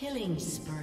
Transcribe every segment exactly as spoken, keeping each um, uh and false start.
Killing spree.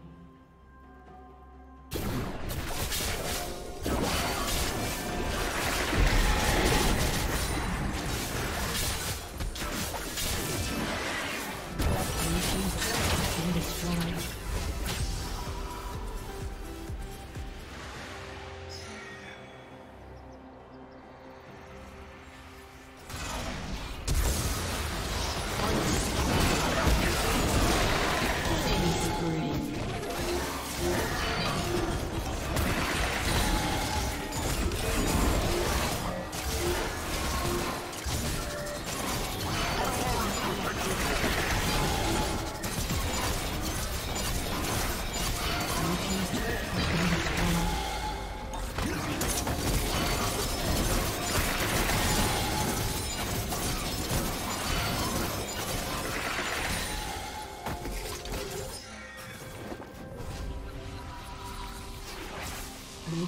Blue